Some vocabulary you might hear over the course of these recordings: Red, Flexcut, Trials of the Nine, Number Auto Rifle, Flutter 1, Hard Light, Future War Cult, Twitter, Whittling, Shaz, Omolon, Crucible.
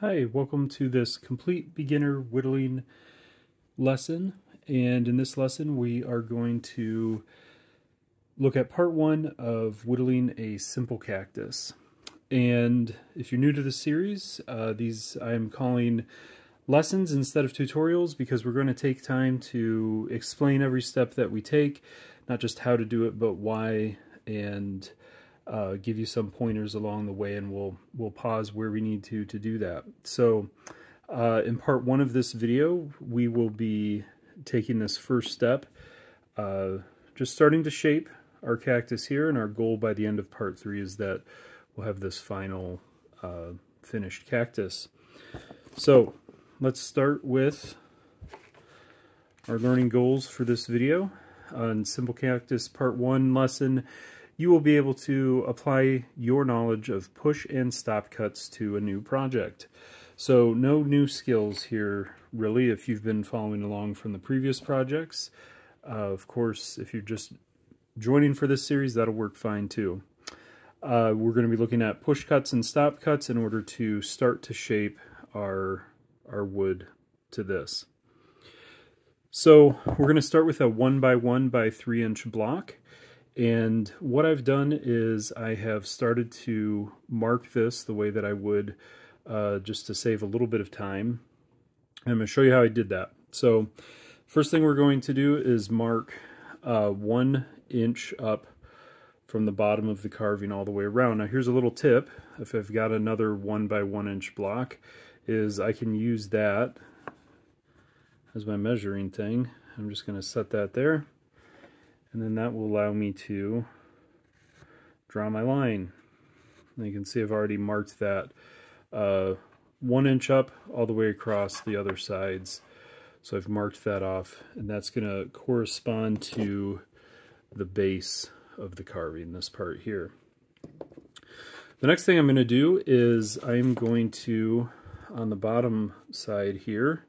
Hi, welcome to this complete beginner whittling lesson, and in this lesson we are going to look at part one of whittling a simple cactus. And if you're new to the series, these I'm calling lessons instead of tutorials because we're going to take time to explain every step that we take, not just how to do it but why, and give you some pointers along the way, and we'll pause where we need to do that. So in part one of this video, we will be taking this first step, just starting to shape our cactus here, and our goal by the end of part three is that we'll have this final finished cactus. So let's start with our learning goals for this video. On Simple Cactus Part 1 lesson, you will be able to apply your knowledge of push and stop cuts to a new project. So no new skills here, really, if you've been following along from the previous projects. Of course, if you're just joining for this series, that'll work fine too. We're going to be looking at push cuts and stop cuts in order to start to shape our wood to this. So we're going to start with a 1 by 1 by 3 inch block. And what I've done is I have started to mark this the way that I would, just to save a little bit of time. And I'm going to show you how I did that. So first thing we're going to do is mark 1 inch up from the bottom of the carving all the way around. Now here's a little tip, if I've got another 1 by 1 inch block, is I can use that as my measuring thing. I'm just going to set that there. And then that will allow me to draw my line. And you can see I've already marked that 1 inch up all the way across the other sides. So I've marked that off, and that's going to correspond to the base of the carving, this part here. The next thing I'm going to do is I'm going to, on the bottom side here,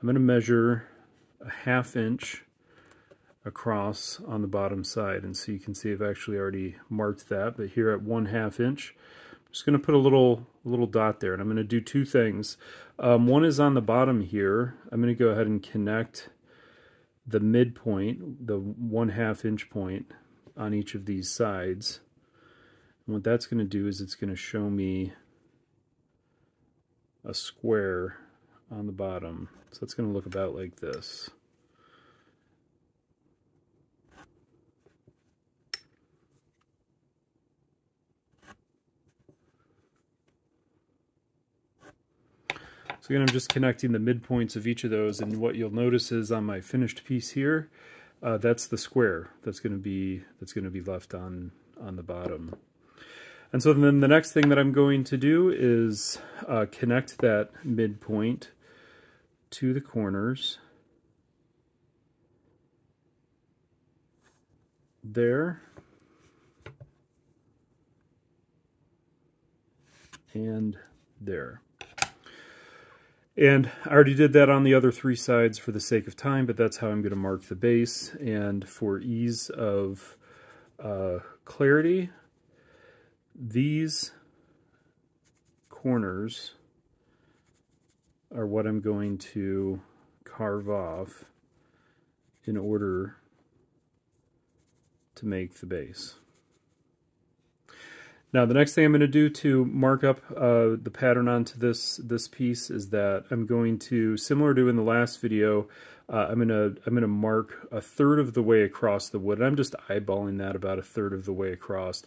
I'm going to measure a 1/2 inch across on the bottom side, and so you can see I've actually already marked that. But here at 1/2 inch, I'm just going to put a little dot there, and I'm going to do two things. One is on the bottom here. I'm going to go ahead and connect the midpoint, the 1/2 inch point, on each of these sides. And what that's going to do is it's going to show me a square on the bottom. So it's going to look about like this. So again, I'm just connecting the midpoints of each of those, and what you'll notice is on my finished piece here, that's the square that's going to be left on the bottom. And so then the next thing that I'm going to do is connect that midpoint to the corners there, and there. And I already did that on the other three sides for the sake of time, but that's how I'm going to mark the base. And for ease of clarity, these corners are what I'm going to carve off in order to make the base. Now the next thing I'm going to do to mark up the pattern onto this piece is that I'm going to, similar to in the last video, I'm going to mark 1/3 of the way across the wood. And I'm just eyeballing that about 1/3 of the way across,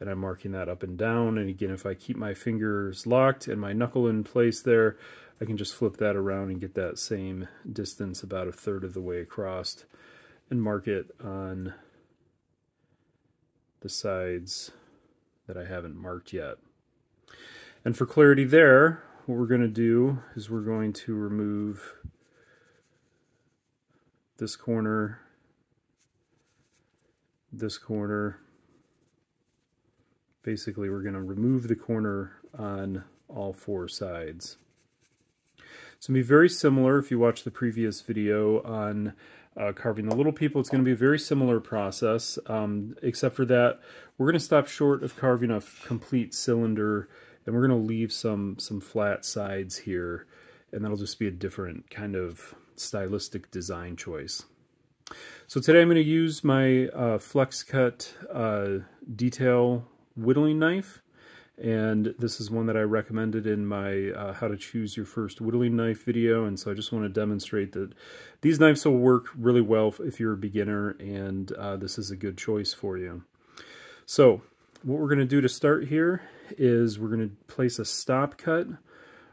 and I'm marking that up and down. And again, if I keep my fingers locked and my knuckle in place there, I can just flip that around and get that same distance about 1/3 of the way across, and mark it on the sides that I haven't marked yet. And for clarity there, what we're going to do is we're going to remove this corner, basically we're going to remove the corner on all four sides. It's going to be very similar, if you watch the previous video on carving the little people, it's going to be a very similar process, except for that we're going to stop short of carving a complete cylinder Then we're going to leave some flat sides here, and that'll just be a different kind of stylistic design choice. So today I'm going to use my Flexcut detail whittling knife, and this is one that I recommended in my how to choose your first whittling knife video, and so I just want to demonstrate that these knives will work really well if you're a beginner, and this is a good choice for you. So what we're going to do to start here is we're going to place a stop cut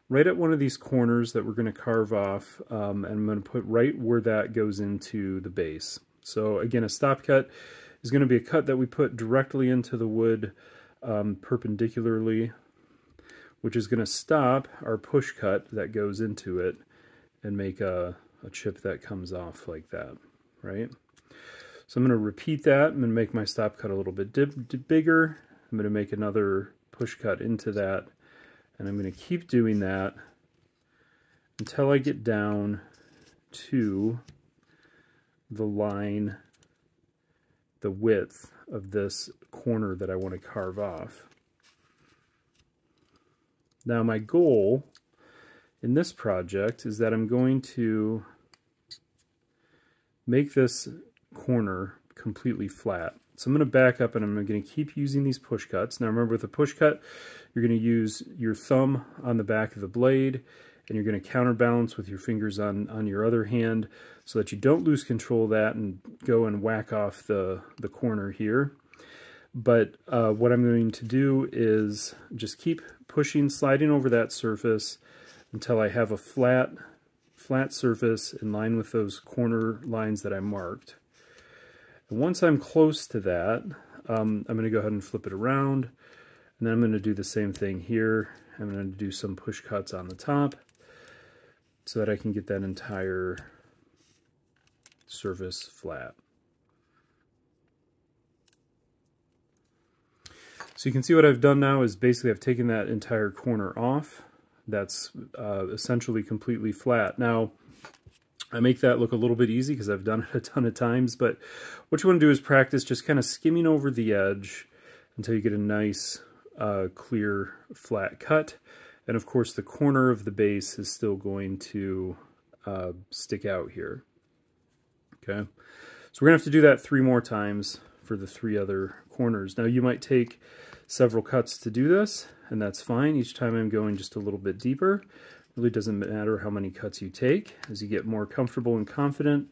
right at one of these corners that we're going to carve off, and I'm going to put right where that goes into the base. So again, a stop cut is going to be a cut that we put directly into the wood perpendicularly, which is going to stop our push cut that goes into it and make a chip that comes off like that, right? So I'm going to repeat that. I'm going to make my stop cut a little bit bigger. I'm going to make another push cut into that. And I'm going to keep doing that until I get down to the line, the width of this corner that I want to carve off. Now my goal in this project is that I'm going to make this corner completely flat. So I'm going to back up and I'm going to keep using these push cuts. Now remember, with a push cut, you're going to use your thumb on the back of the blade, and you're going to counterbalance with your fingers on your other hand so that you don't lose control of that and go and whack off the corner here. But what I'm going to do is just keep pushing, sliding over that surface until I have a flat surface in line with those corner lines that I marked. Once I'm close to that, I'm going to go ahead and flip it around, and then I'm going to do the same thing here. I'm going to do some push cuts on the top so that I can get that entire surface flat. So you can see what I've done now is basically I've taken that entire corner off. That's essentially completely flat. Now, I make that look a little bit easy because I've done it a ton of times, but what you want to do is practice just kind of skimming over the edge until you get a nice, clear, flat cut. And of course, the corner of the base is still going to stick out here. Okay, so we're going to have to do that 3 more times for the 3 other corners. Now, you might take several cuts to do this, and that's fine. Each time I'm going just a little bit deeper. Really doesn't matter how many cuts you take. As you get more comfortable and confident,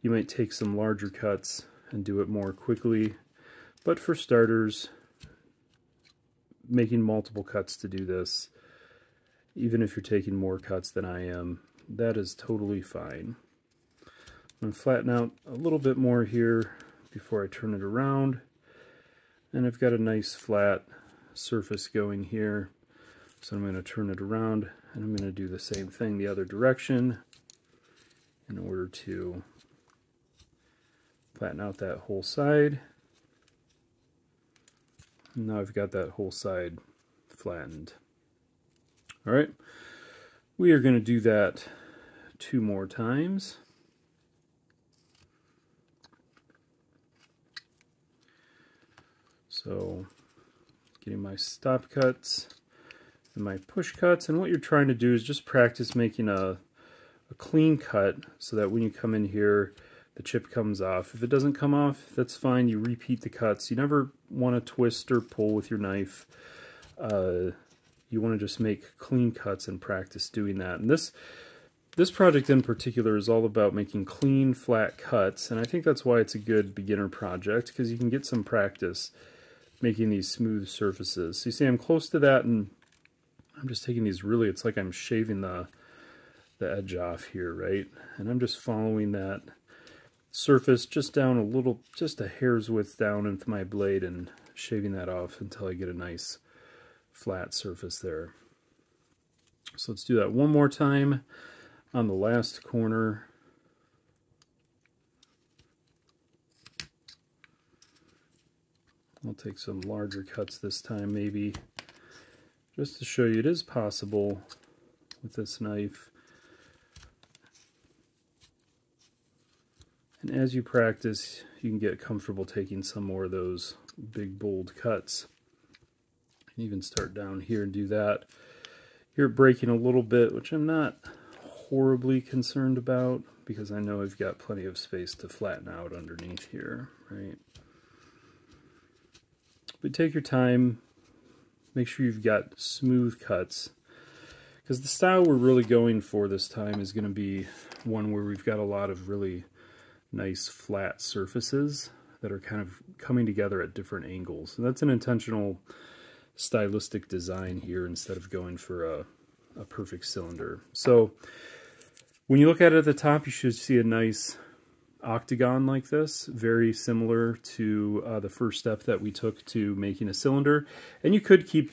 you might take some larger cuts and do it more quickly. But for starters, making multiple cuts to do this, even if you're taking more cuts than I am, that is totally fine. I'm going to flatten out a little bit more here before I turn it around. And I've got a nice flat surface going here. So I'm going to turn it around, and I'm going to do the same thing the other direction in order to flatten out that whole side. And now I've got that whole side flattened. All right, we are going to do that 2 more times. So getting my stop cuts and my push cuts, and what you're trying to do is just practice making a clean cut so that when you come in here, the chip comes off. If it doesn't come off, that's fine. You repeat the cuts. You never want to twist or pull with your knife. You want to just make clean cuts and practice doing that. And this project in particular is all about making clean, flat cuts, and I think that's why it's a good beginner project, because you can get some practice making these smooth surfaces. So you see I'm close to that, and I'm just taking these really, it's like I'm shaving the edge off here, right? And I'm just following that surface just down a little, just a hair's width down into my blade and shaving that off until I get a nice flat surface there. So let's do that 1 more time on the last corner. I'll take some larger cuts this time maybe. Just to show you, it is possible with this knife. And as you practice, you can get comfortable taking some more of those big, bold cuts. can even start down here and do that. You're breaking a little bit, which I'm not horribly concerned about because I know I've got plenty of space to flatten out underneath here, right? But take your time, make sure you've got smooth cuts, because the style we're really going for this time is going to be one where we've got a lot of really nice flat surfaces that are kind of coming together at different angles. And that's an intentional stylistic design here instead of going for a perfect cylinder. So when you look at it at the top, you should see a nice octagon like this, very similar to the first step that we took to making a cylinder. And you could keep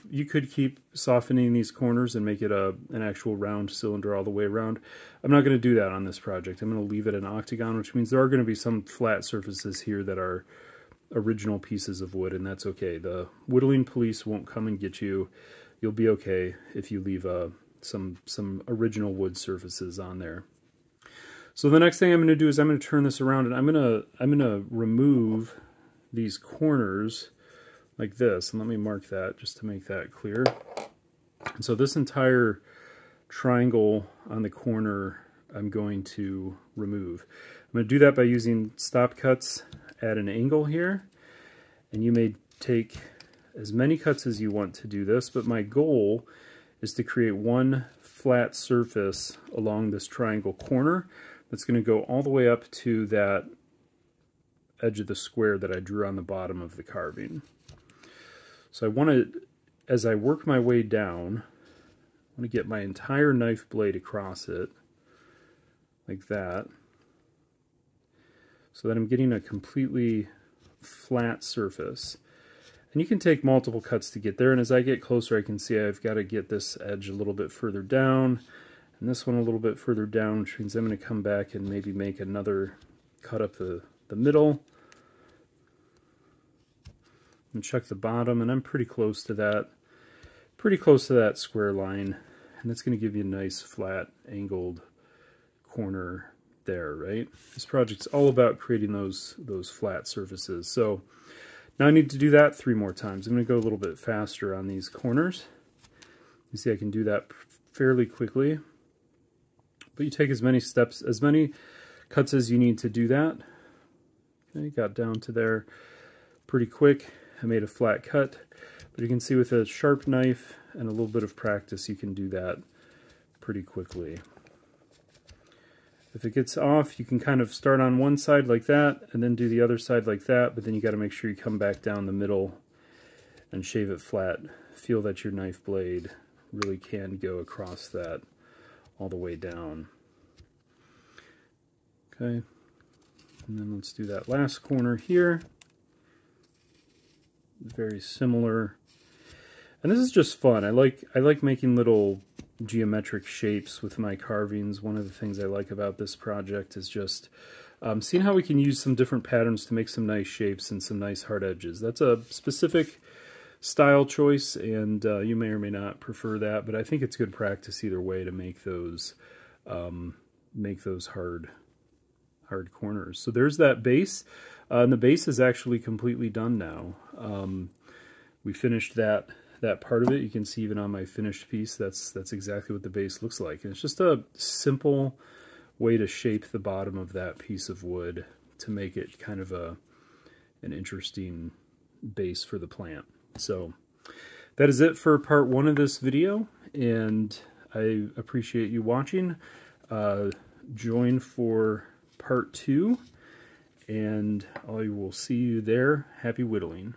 softening these corners and make it an actual round cylinder all the way around. I'm not going to do that on this project. I'm going to leave it an octagon, which means there are going to be some flat surfaces here that are original pieces of wood, and that's okay. The whittling police won't come and get you. You'll be okay if you leave some original wood surfaces on there. So the next thing I'm going to do is I'm going to turn this around, and I'm going to remove these corners like this. And let me mark that just to make that clear. And so this entire triangle on the corner I'm going to remove. I'm going to do that by using stop cuts at an angle here. And you may take as many cuts as you want to do this, but my goal is to create one flat surface along this triangle corner. That's going to go all the way up to that edge of the square that I drew on the bottom of the carving. So I want to, as I work my way down, I want to get my entire knife blade across it, like that, so that I'm getting a completely flat surface. And you can take multiple cuts to get there, and as I get closer I can see I've got to get this edge a little bit further down, and this one a little bit further down, which means I'm going to come back and maybe make another cut up the middle. And check the bottom, and I'm pretty close to that square line, and that's going to give you a nice flat angled corner there, right? This project's all about creating those flat surfaces. So now I need to do that 3 more times. I'm going to go a little bit faster on these corners. You see I can do that fairly quickly. But you take as many steps, as many cuts as you need to do that. Okay, got down to there pretty quick. I made a flat cut, but you can see with a sharp knife and a little bit of practice, you can do that pretty quickly. If it gets off, you can kind of start on one side like that and then do the other side like that, but then you got to make sure you come back down the middle and shave it flat. Feel that your knife blade really can go across that all the way down. Okay, and then let's do that last corner here. Very similar. And this is just fun. I like making little geometric shapes with my carvings. One of the things I like about this project is just seeing how we can use some different patterns to make some nice shapes and some nice hard edges. That's a specific style choice, and you may or may not prefer that, but I think it's good practice either way to make those hard corners. So there's that base, and the base is actually completely done now. We finished that part of it. You can see even on my finished piece, that's exactly what the base looks like. And it's just a simple way to shape the bottom of that piece of wood to make it kind of an interesting base for the plant. So that is it for part 1 of this video, and I appreciate you watching. Join for part 2, and I will see you there. Happy whittling.